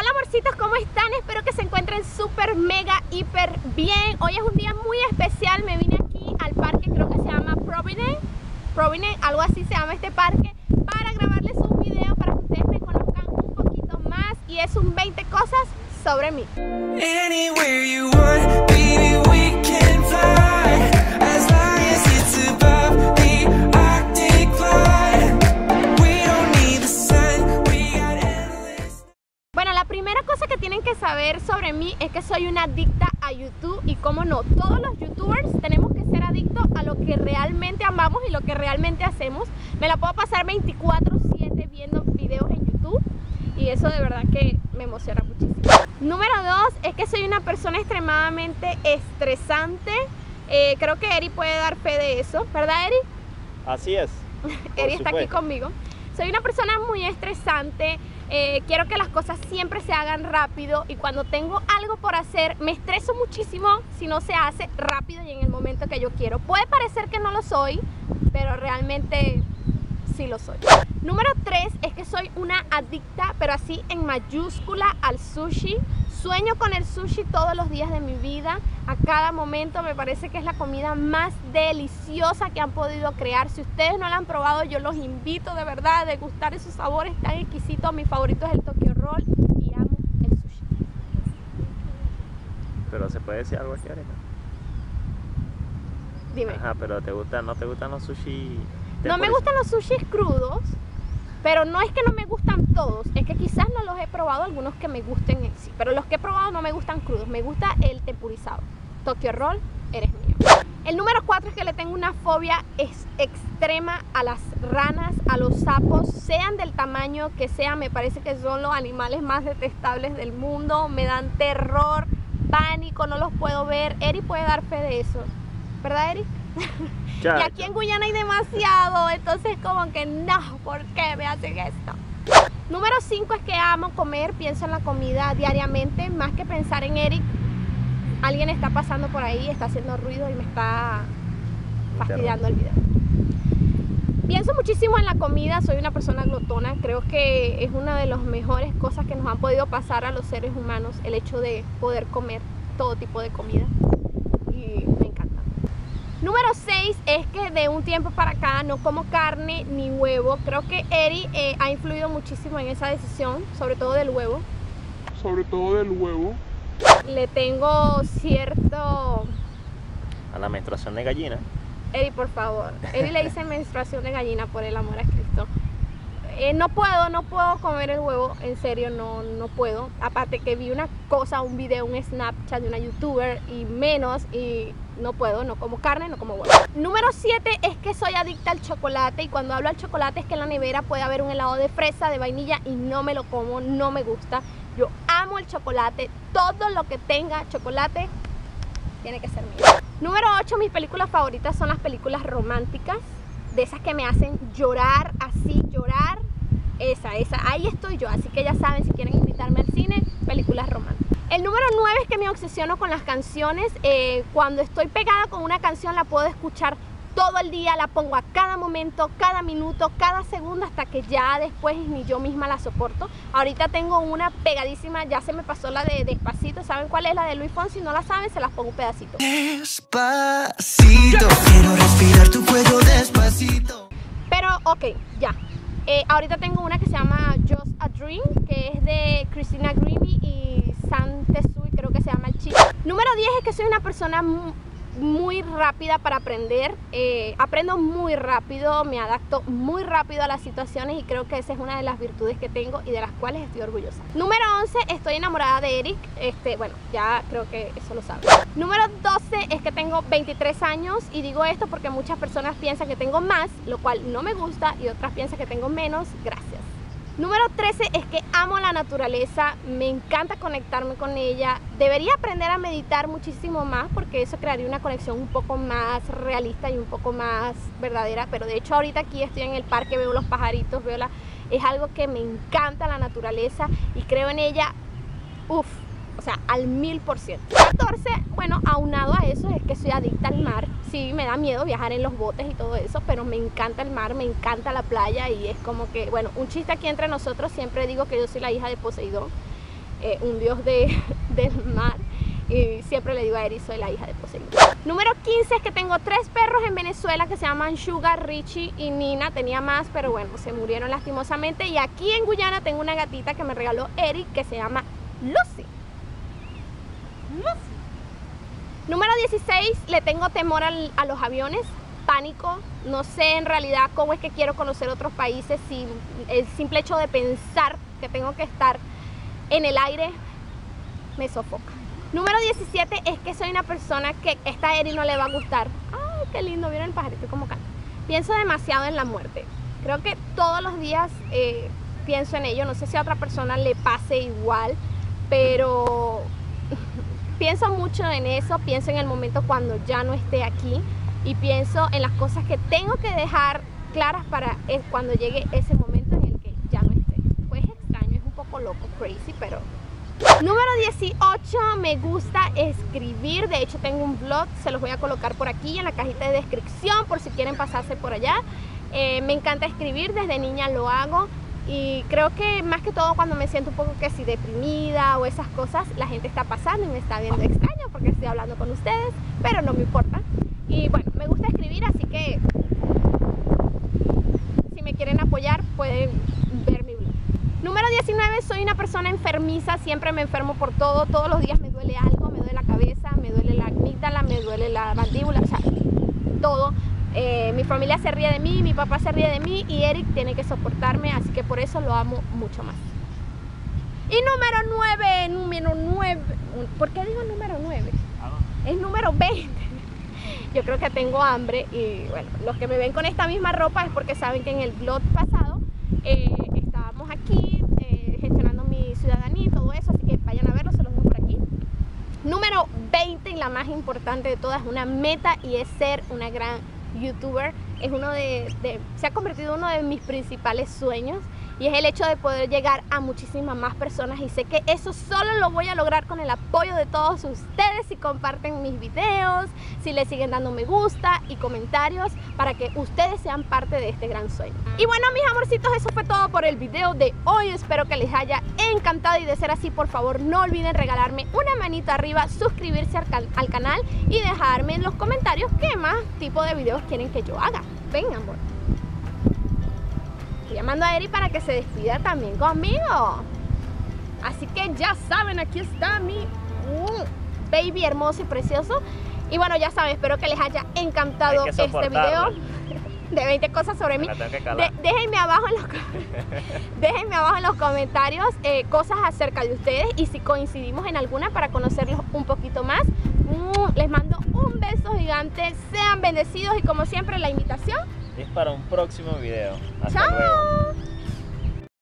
Hola amorcitos, ¿cómo están? Espero que se encuentren súper, mega, hiper bien. Hoy es un día muy especial, me vine aquí al parque, creo que se llama Providence, algo así se llama este parque, para grabarles un video para que ustedes me conozcan un poquito más. Y es un 20 cosas sobre mí. Anywhere you want, baby, we can fly. As long as it's above the Arctic line. We don't need the sun, we got endless. Bueno, la primera cosa que tienen que saber sobre mí es que soy una adicta a YouTube. Y como no, todos los youtubers tenemos que ser adictos a lo que realmente amamos y lo que realmente hacemos. Me la puedo pasar 24/7 viendo videos en YouTube y eso de verdad que me emociona muchísimo. Número 2 es que soy una persona extremadamente estresante. Creo que Eri puede dar fe de eso, ¿verdad, Eri? Así es. Eri está aquí conmigo. Soy una persona muy estresante. Quiero que las cosas siempre se hagan rápido y cuando tengo algo por hacer me estreso muchísimo si no se hace rápido y en el momento que yo quiero. Puede parecer que no lo soy, pero realmente sí lo soy. Número 3 es que soy una adicta, pero así en mayúscula, al sushi. Sueño con el sushi todos los días de mi vida, a cada momento. Me parece que es la comida más deliciosa que han podido crear. Si ustedes no la han probado, yo los invito de verdad a degustar esos sabores tan exquisitos. Mi favorito es el Tokyo Roll y amo el sushi. Pero se puede decir algo aquí, Erika. Dime. Ajá, pero ¿no te gustan los sushi? No me gustan los sushis crudos, pero no es que no me gustan todos, es que quizás no los he probado, algunos que me gusten en sí, pero los que he probado no me gustan crudos, me gusta el tempurizado. Tokyo Roll, eres mío. El número 4 es que le tengo una fobia extrema a las ranas, a los sapos, sean del tamaño que sean, me parece que son los animales más detestables del mundo, me dan terror, pánico, no los puedo ver. Eri puede dar fe de eso, ¿verdad, Eri? Y aquí en Guyana hay demasiado, entonces como que no, ¿por qué me hacen esto? Número 5 es que amo comer, pienso en la comida diariamente, más que pensar en Eric. Alguien está pasando por ahí, está haciendo ruido y me está fastidiando el video. Pienso muchísimo en la comida, soy una persona glotona, creo que es una de las mejores cosas que nos han podido pasar a los seres humanos, el hecho de poder comer todo tipo de comida. Número 6 es que de un tiempo para acá no como carne ni huevo. Creo que Eri ha influido muchísimo en esa decisión, sobre todo del huevo. Sobre todo del huevo. Le tengo cierto... a la menstruación de gallina. Eri, por favor. Eri le dice menstruación de gallina, por el amor a Cristo. No puedo comer el huevo, en serio, no puedo. Aparte que vi una cosa, un video, un Snapchat de una youtuber y menos, y no puedo, no como carne, no como huevo. Número 7 es que soy adicta al chocolate, y cuando hablo al chocolate es que en la nevera puede haber un helado de fresa, de vainilla, y no me lo como, no me gusta. Yo amo el chocolate, todo lo que tenga chocolate tiene que ser mío. Número 8, mis películas favoritas son las películas románticas, de esas que me hacen llorar, así, llorar. Esa, ahí estoy yo, así que ya saben, si quieren invitarme al cine, películas románticas. El número 9 es que me obsesiono con las canciones. Cuando estoy pegada con una canción la puedo escuchar todo el día, la pongo a cada momento, cada minuto, cada segundo, hasta que ya después ni yo misma la soporto. Ahorita tengo una pegadísima, ya se me pasó la de Despacito, ¿saben cuál es? La de Luis Fonsi, si no la saben, se las pongo un pedacito. Despacito, quiero respirar tu cuello despacito. Pero, ok, ya. Ahorita tengo una que se llama Just a Dream, que es de Christina Grimmie y Sante Sui, creo que se llama el chico. Número 10 es que soy una persona muy rápida para aprender. Aprendo muy rápido, me adapto muy rápido a las situaciones y creo que esa es una de las virtudes que tengo y de las cuales estoy orgullosa. Número 11, estoy enamorada de Eric. Bueno, ya creo que eso lo saben. Número 12 es que tengo 23 años y digo esto porque muchas personas piensan que tengo más, lo cual no me gusta, y otras piensan que tengo menos. Gracias. Número 13 es que amo la naturaleza, me encanta conectarme con ella. Debería aprender a meditar muchísimo más porque eso crearía una conexión un poco más realista y un poco más verdadera. Pero de hecho ahorita aquí estoy en el parque, veo los pajaritos, es algo que me encanta, la naturaleza, y creo en ella, o sea, al 1000%. 14, bueno, aunado a eso es que soy adicta al mar. Sí, me da miedo viajar en los botes y todo eso, pero me encanta el mar, me encanta la playa, y es como que, bueno, un chiste aquí entre nosotros, siempre digo que yo soy la hija de Poseidón. un dios del mar, y siempre le digo a Eric, soy la hija de Poseidón. Número 15 es que tengo 3 perros en Venezuela que se llaman Sugar, Richie y Nina. Tenía más, pero bueno, se murieron lastimosamente. Y aquí en Guyana tengo una gatita que me regaló Eric que se llama Lucy. Número 16, le tengo temor a los aviones, pánico. No sé en realidad cómo es que quiero conocer otros países si el simple hecho de pensar que tengo que estar en el aire me sofoca. Número 17 es que soy una persona que esta Eri no le va a gustar. Ay, qué lindo, ¿vieron el pajarito como canta? Pienso demasiado en la muerte. Creo que todos los días pienso en ello. No sé si a otra persona le pase igual, pero pienso mucho en eso. Pienso en el momento cuando ya no esté aquí y pienso en las cosas que tengo que dejar claras para cuando llegue ese momento en el que ya no esté. Pues es extraño, es un poco loco, crazy, pero... Número 18, me gusta escribir. De hecho tengo un blog, se los voy a colocar por aquí en la cajita de descripción por si quieren pasarse por allá. Me encanta escribir, desde niña lo hago y creo que más que todo cuando me siento un poco que si deprimida o esas cosas, la gente está pasando y me está viendo extraño porque estoy hablando con ustedes, pero no me importa. Y bueno, me gusta escribir, así que si me quieren apoyar pueden ver mi blog. Número 19, soy una persona enfermiza, siempre me enfermo por todo, todos los días me duele algo, me duele la cabeza, me duele la amígdala, me duele la mandíbula, o sea, todo. Mi familia se ríe de mí, mi papá se ríe de mí y Eric tiene que soportarme, así que por eso lo amo mucho más. Y número 9, ¿por qué digo número 9? Es número 20. Yo creo que tengo hambre y bueno, los que me ven con esta misma ropa es porque saben que en el vlog pasado estábamos aquí gestionando mi ciudadanía y todo eso, así que vayan a verlo, se los dejo por aquí. Número 20 y la más importante de todas, una meta, y es ser una gran youtuber. Es uno se ha convertido en uno de mis principales sueños y es el hecho de poder llegar a muchísimas más personas, y sé que eso solo lo voy a lograr con el apoyo de todos ustedes si comparten mis videos, si le siguen dando me gusta y comentarios para que ustedes sean parte de este gran sueño. Y bueno, mis amorcitos, eso fue todo por el video de hoy. Espero que les haya encantado y de ser así, por favor no olviden regalarme una manita arriba, suscribirse al canal y dejarme en los comentarios qué más tipo de videos quieren que yo haga. Ven, amor. Estoy llamando a Eri para que se despida también conmigo. Así que ya saben, aquí está mi baby hermoso y precioso. Y bueno, ya saben, espero que les haya encantado este video de 20 cosas sobre mí. Déjenme abajo en los comentarios cosas acerca de ustedes y si coincidimos en alguna para conocerlos un poquito más. Les mando un beso gigante, sean bendecidos y como siempre la invitación es para un próximo video. Hasta luego.